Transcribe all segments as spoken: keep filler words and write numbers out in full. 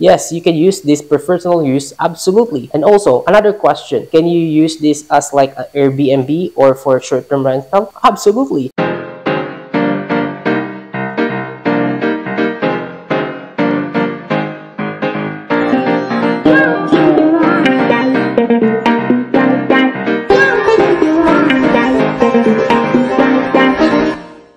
Yes, you can use this for personal use, absolutely. And also, another question, can you use this as like an Airbnb or for short-term rental? Absolutely.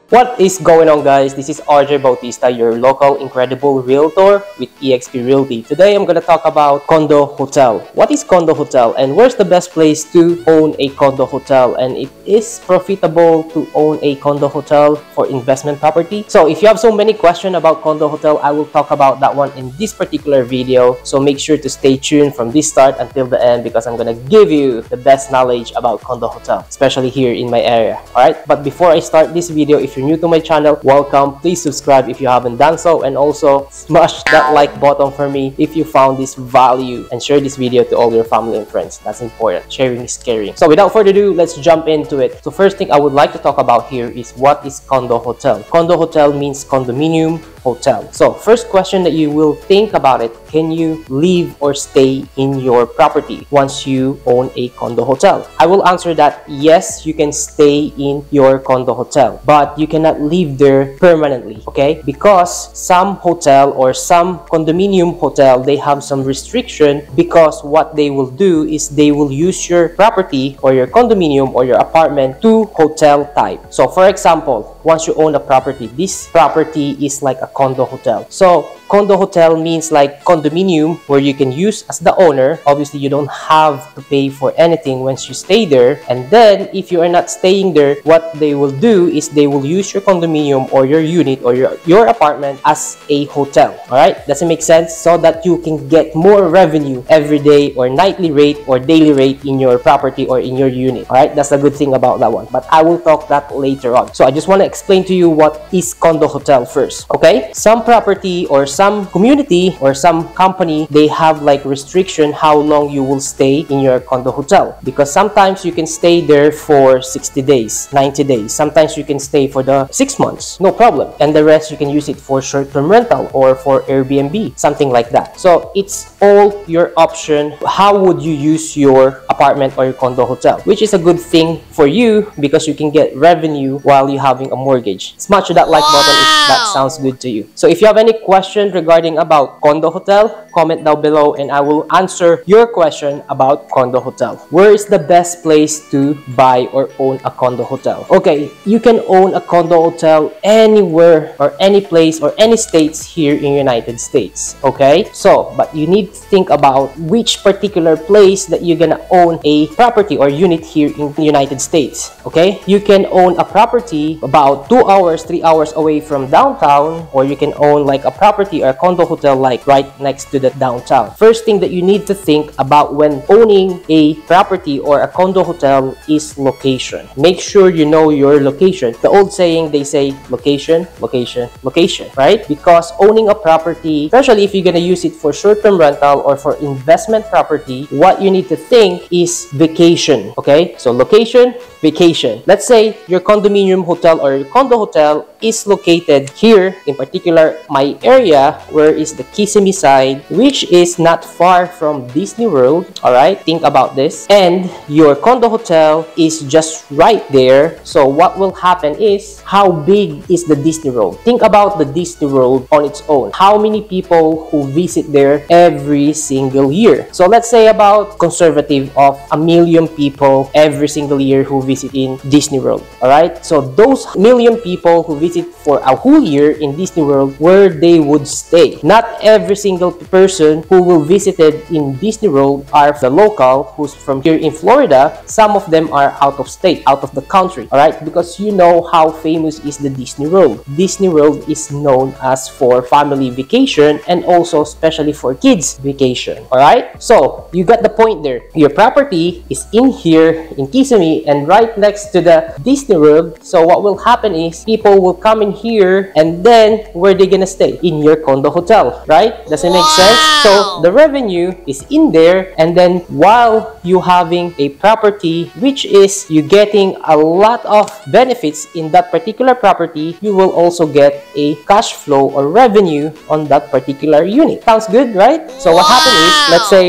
What is going on, guys? This is R J Bautista, your local incredible realtor with E X P Realty. Today, I'm gonna talk about condo hotel. What is condo hotel and where's the best place to own a condo hotel? And it is profitable to own a condo hotel for investment property. So if you have so many questions about condo hotel, I will talk about that one in this particular video. So make sure to stay tuned from this start until the end because I'm gonna give you the best knowledge about condo hotel, especially here in my area, all right? But before I start this video, if If you're new to my channel, welcome. Please subscribe if you haven't done so, and also smash that like button for me if you found this value, and share this video to all your family and friends. That's important. Sharing is caring. So without further ado, let's jump into it. So first thing I would like to talk about here is what is condo hotel. Condo hotel means condominium hotel. So first question that you will think about it, can you live or stay in your property once you own a condo hotel? I will answer that yes, you can stay in your condo hotel, but you cannot live there permanently, okay? Because some hotel or some condominium hotel, they have some restriction, because what they will do is they will use your property or your condominium or your apartment to hotel type. So for example, once you own a property, this property is like a condo hotel. So condo hotel means like condominium where you can use as the owner. Obviously, you don't have to pay for anything once you stay there. And then if you are not staying there, what they will do is they will use your condominium or your unit or your, your apartment as a hotel. All right, does it make sense? So that you can get more revenue every day or nightly rate or daily rate in your property or in your unit. All right, that's a good thing about that one. But I will talk that later on. So I just want to explain to you what is condo hotel first. Okay, some property or some community or some company, they have like restriction how long you will stay in your condo hotel, because sometimes you can stay there for sixty days, ninety days, sometimes you can stay for the six months, no problem, and the rest you can use it for short-term rental or for Airbnb, something like that. So it's all your option. How would you use your apartment or your condo hotel, which is a good thing for you because you can get revenue while you having a mortgage. Smash that like button if that sounds good to you. So if you have any question regarding about condo hotel, comment down below and I will answer your question about condo hotel. Where is the best place to buy or own a condo hotel? Okay, you can own a condo hotel anywhere or any place or any states here in United States. Okay, so but you need to think about which particular place that you're gonna own a property or unit here in the United States. Okay, you can own a property about two hours three hours away from downtown, or you can own like a property or a condo hotel like right next to the downtown. First thing that you need to think about when owning a property or a condo hotel is location. Make sure you know your location. The old saying, they say location, location, location, right? Because owning a property, especially if you're gonna use it for short-term rental or for investment property, what you need to think is vacation. Okay, so location, vacation. Let's say your condominium hotel or your condo hotel is located here, in particular my area, where is the Kissimmee side, which is not far from Disney World. All right, think about this. And your condo hotel is just right there. So what will happen is, how big is the Disney World? Think about the Disney World on its own. How many people who visit there every single year? So let's say about conservative of a million people every single year who visit in Disney World. All right, so those million people who visit for a whole year in Disney World, where they would stay. Not every single person who will visited in Disney World are the local who's from here in Florida. Some of them are out of state, out of the country, all right? Because you know how famous is the Disney World. Disney World is known as for family vacation and also especially for kids vacation, all right? So you got the point there. Your property is in here in Kissimmee, and right right next to the Disney World. So what will happen is people will come in here, and then where are they gonna stay? In your condo hotel, right? Does it make wow. sense? So the revenue is in there, and then while you having a property, which is you getting a lot of benefits in that particular property, you will also get a cash flow or revenue on that particular unit. Sounds good, right? So what wow. happened is, let's say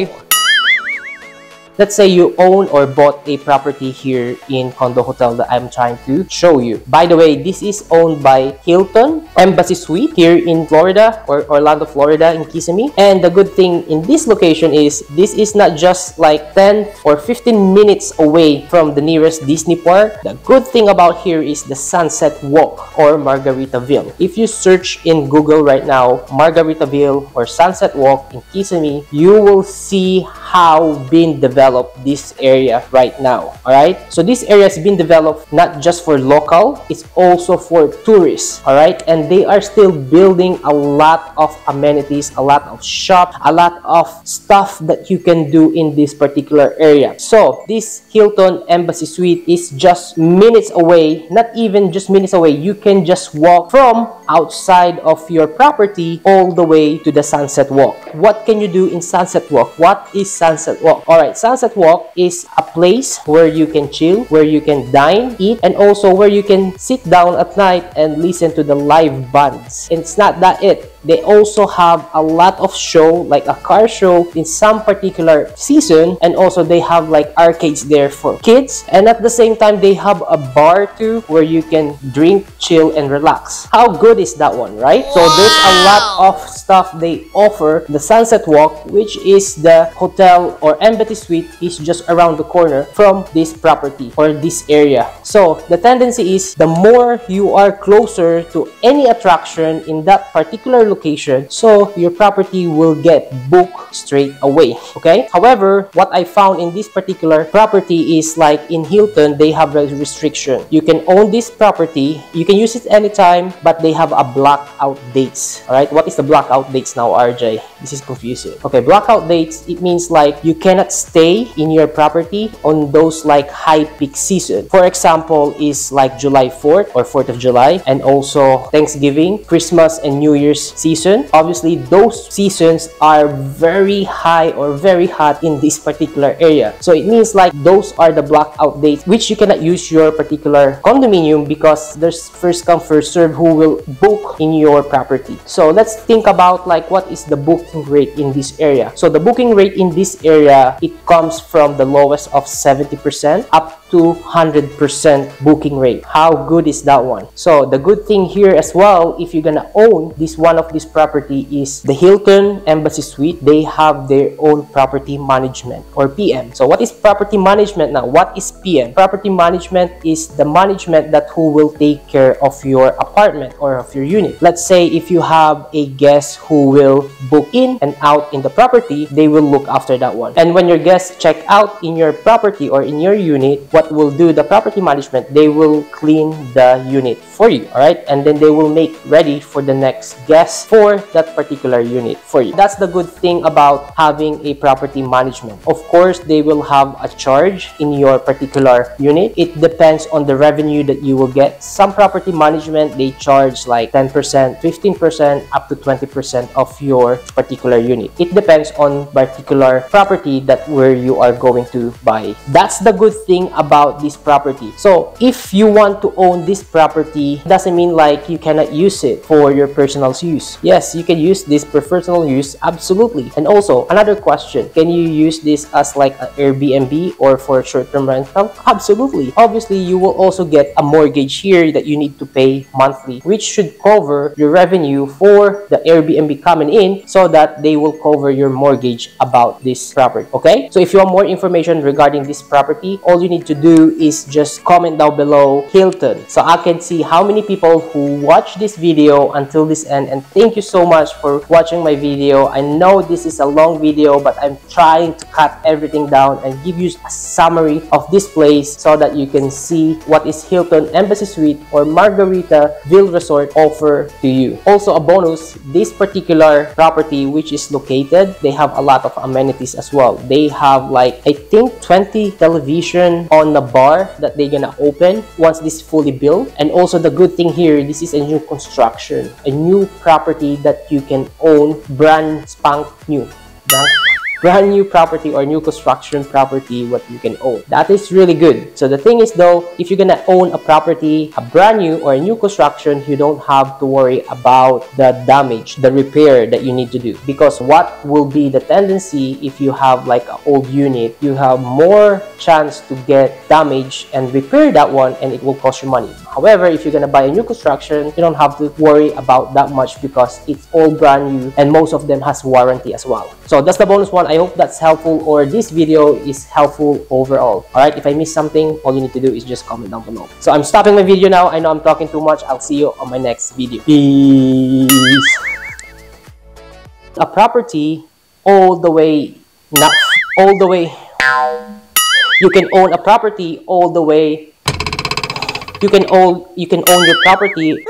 Let's say you own or bought a property here in condo hotel that I'm trying to show you. By the way, this is owned by Hilton Embassy Suite here in Florida, or Orlando, Florida in Kissimmee. And the good thing in this location is this is not just like ten or fifteen minutes away from the nearest Disney park. The good thing about here is the Sunset Walk or Margaritaville. If you search in Google right now, Margaritaville or Sunset Walk in Kissimmee, you will see how being developed this area right now. All right, so this area has been developed not just for local, it's also for tourists. All right, and they are still building a lot of amenities, a lot of shops, a lot of stuff that you can do in this particular area. So this Hilton Embassy Suite is just minutes away, not even just minutes away. You can just walk from outside of your property all the way to the Sunset Walk. What can you do in Sunset Walk? What is Sunset Walk? All right, Sunset Sunset Walk is a place where you can chill, where you can dine, eat, and also where you can sit down at night and listen to the live bands. And it's not that it. They also have a lot of show, like a car show in some particular season, and also they have like arcades there for kids, and at the same time they have a bar too where you can drink, chill, and relax. How good is that one, right? Wow. So there's a lot of stuff they offer. The Sunset Walk, which is the hotel or Embassy Suite, is just around the corner from this property or this area. So the tendency is the more you are closer to any attraction in that particular location, so your property will get booked straight away. Okay, however, what I found in this particular property is like in Hilton, they have a restriction. You can own this property, you can use it anytime, but they have a blackout dates. All right, what is the blackout dates now, R J? This is confusing. Okay, blackout dates, it means like you cannot stay in your property on those like high peak season. For example, is like July fourth or fourth of July, and also Thanksgiving, Christmas, and New Year's season. Obviously, those seasons are very high or very hot in this particular area. So it means like those are the blackout dates which you cannot use your particular condominium, because there's first come first serve who will book in your property. So let's think about like what is the booking rate in this area. So the booking rate in this area, it comes from the lowest of seventy percent up to one hundred percent booking rate. How good is that one? So the good thing here as well, if you're gonna own this one of this property, is the Hilton Embassy Suite. They have their own property management or P M. So what is property management now? What is P M? Property management is the management that who will take care of your apartment or of your unit. Let's say if you have a guest who will book in and out in the property, they will look after that one. And when your guests check out in your property or in your unit, what will do the property management? They will clean the unit for you. All right, and then they will make ready for the next guest for that particular unit for you. That's the good thing about having a property management. Of course, they will have a charge in your particular unit. It depends on the revenue that you will get. Some property management, they charge like ten percent, fifteen percent, up to twenty percent of your particular unit. It depends on particular property that where you are going to buy. That's the good thing about this property. So if you want to own this property, doesn't mean like you cannot use it for your personal use. Yes, you can use this for personal use, absolutely. And also, another question, can you use this as like an Airbnb or for short-term rental? Absolutely. Obviously, you will also get a mortgage here that you need to pay monthly, which should cover your revenue for the Airbnb coming in, so that they will cover your mortgage about this property. Okay, so if you want more information regarding this property, all you need to do is just comment down below Hilton, so I can see how many people who watch this video until this end. And And thank you so much for watching my video. I know this is a long video, but I'm trying to cut everything down and give you a summary of this place so that you can see what is Hilton Embassy Suite or Margaritaville Resort offer to you. Also a bonus, this particular property which is located, they have a lot of amenities as well. They have like I think twenty television on the bar that they're gonna open once this is fully built. And also the good thing here, this is a new construction, a new property that you can own brand spank new. That's brand new property or new construction property what you can own. That is really good. So the thing is though, if you're gonna own a property, a brand new or a new construction, you don't have to worry about the damage, the repair that you need to do. Because what will be the tendency if you have like an old unit, you have more chance to get damaged and repair that one, and it will cost you money. However, if you're gonna buy a new construction, you don't have to worry about that much because it's all brand new and most of them has warranty as well. So that's the bonus one. I hope that's helpful, or this video is helpful overall. Alright, if I miss something, all you need to do is just comment down below. So I'm stopping my video now. I know I'm talking too much. I'll see you on my next video. Peace. A property all the way, not all the way. You can own a property all the way. You can own, you can own your property.